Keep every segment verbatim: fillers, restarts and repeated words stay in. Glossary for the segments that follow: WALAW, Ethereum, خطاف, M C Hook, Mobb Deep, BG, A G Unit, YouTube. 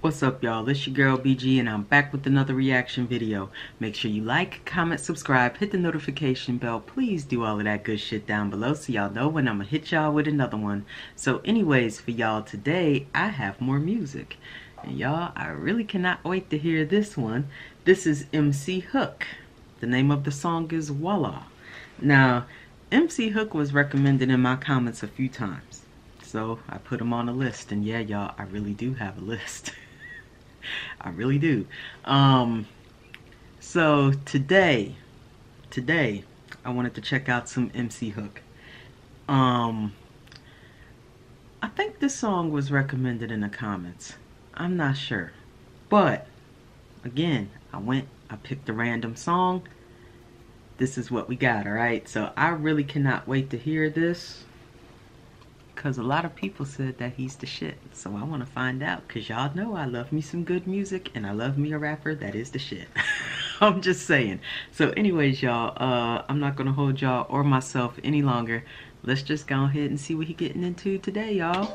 What's up, y'all? It's your girl B G and I'm back with another reaction video. Make sure you like, comment, subscribe, hit the notification bell. Please do all of that good shit down below so y'all know when I'ma hit y'all with another one. So anyways, for y'all today, I have more music. And y'all, I really cannot wait to hear this one. This is M C Hook. The name of the song is WALAW. Now, M C Hook was recommended in my comments a few times. So I put him on a list. And yeah, y'all, I really do have a list. I really do. Um, so today, today, I wanted to check out some M C Hook. Um, I think this song was recommended in the comments. I'm not sure. But, again, I went, I picked a random song. This is what we got, alright? So I really cannot wait to hear this, because a lot of people said that he's the shit. So I want to find out, because y'all know I love me some good music and I love me a rapper that is the shit. I'm just saying. So anyways, y'all, uh, I'm not going to hold y'all or myself any longer. Let's just go ahead and see what he getting into today, y'all.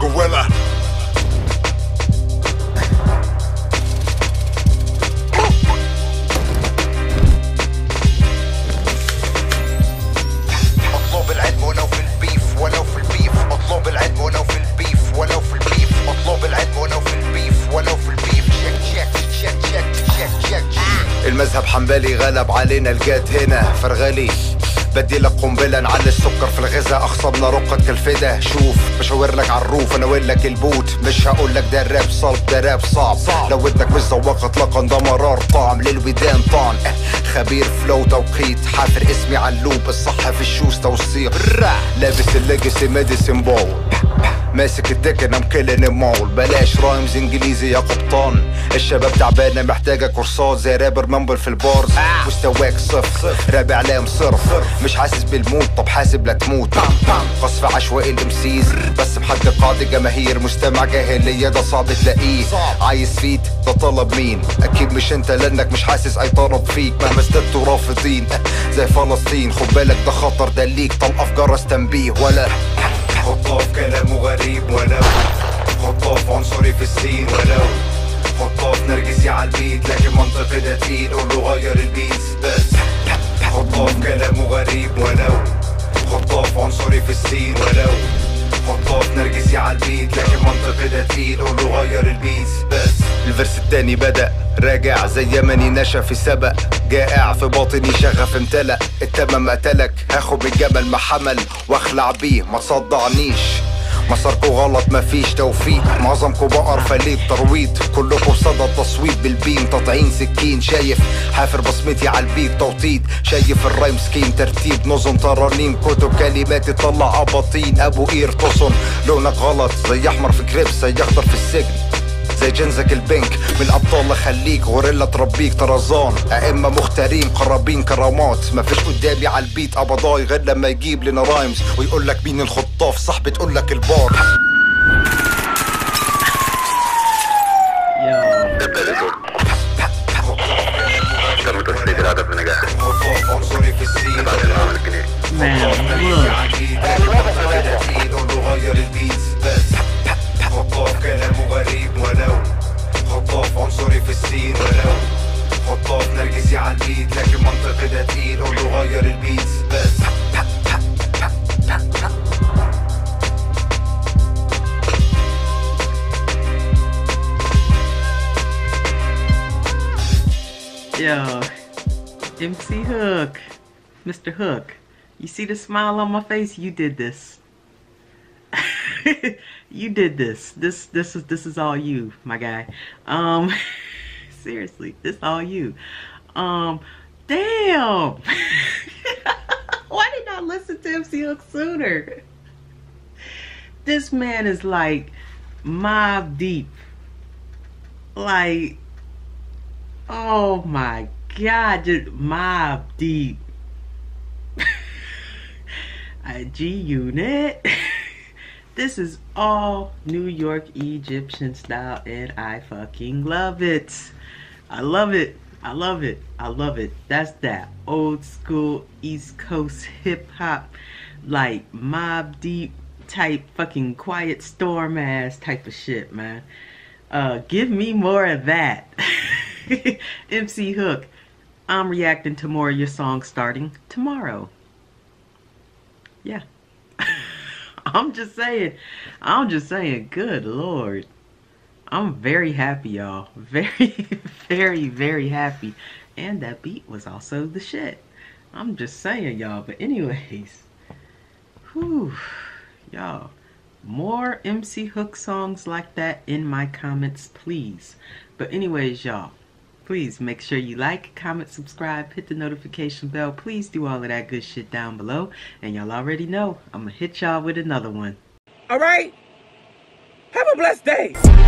Gorilla. المذهب حنبلي غلب علينا الجات هنا فرغلي بدي لك قنبله نعلي السكر في الغذاء اخصبنا رقه كالفدا شوف بشاور لك عالروف اناول لك البوت مش هقول لك ده راب صلب ده راب صعب لو ودنك مش ذوقت لقن ده مرار طعم للودان طعن خبير فلو توقيت حافر اسمي علوب الصح في الشوز توثيق لابس الليجسي ميديسن باور ماسك التكن ام كيلين المول بلاش رايمز انجليزي يا قبطان الشباب تعبانه محتاجه كورسات زي رابر مامبل في البارز مستواك صفر راب اعلام صرف مش حاسس بالموت طب حاسب لا تموت قصف عشوائي الامسيز بس محد قاعد الجماهير مستمع جاهليه ده صعب تلاقيه عايز فيت ده طلب مين اكيد مش انت لانك مش حاسس اي طلب فيك مهما ازددت رافضين زي فلسطين خد بالك ده خطر ده ليك طلقه في جرس تنبيه ولا حطه في كلامه غريب ولو حطه في عنصري في السين ولو حطه في نرجسي عالبيت لكن منطقي ده تقيل قوله غير البيت بس حطه في كلامه غريب ولو حطه في عنصري في السين ولو حطه في نرجسي عالبيت لكن منطقي ده تقيل قوله غير البيت بس الفيرس التاني بدأ راجع زي يمني نشا في سبق جائع في باطني شغف امتلأ التمم قتلك هاخد الجمل ما حمل واخلع بيه ما تصدعنيش مساركوا غلط مفيش توفيق معظمكوا بقر فليب ترويض كلكوا بصدى التصويت بالبيم تطعين سكين شايف حافر بصمتي عالبيت توطيد شايف الرايم سكين ترتيب نظم ترانيم كتب كلمات تطلع اباطين ابو اير تصن لونك غلط زي احمر في كريبس زي اخضر في السجن زي جنزك البنك من ابطال خليك غوريلا تربيك طرزان ائمه مختارين قرابين كرامات مفيش قدامي على البيت ابضاي غير لما يجيب لنا رايمز ويقول لك مين الخطاف صح بتقول لك البار لكن منطقي ده تقيل قوله غير البيت بس Yo, M C Hook, Mister Hook, you see the smile on my face? You did this. You did this. This this is this is all you, my guy. Um seriously, this is all you. Um, damn. Why did I listen to M C Hook sooner? This man is like Mobb Deep. Like, oh my God, just Mobb Deep. A G Unit. This is all New York Egyptian style and I fucking love it. I love it. I love it. I love it. That's that old school East Coast hip hop, like Mobb Deep type fucking Quiet Storm ass type of shit, man. Uh, give me more of that. M C Hook, I'm reacting to more of your song starting tomorrow. Yeah. I'm just saying. I'm just saying. Good Lord. I'm very happy, y'all. Very, very, very happy. And that beat was also the shit. I'm just saying, y'all. But anyways. Whew. Y'all. More M C Hook songs like that in my comments, please. But anyways, y'all. Please make sure you like, comment, subscribe, hit the notification bell. Please do all of that good shit down below. And y'all already know, I'm going to hit y'all with another one. All right. Have a blessed day.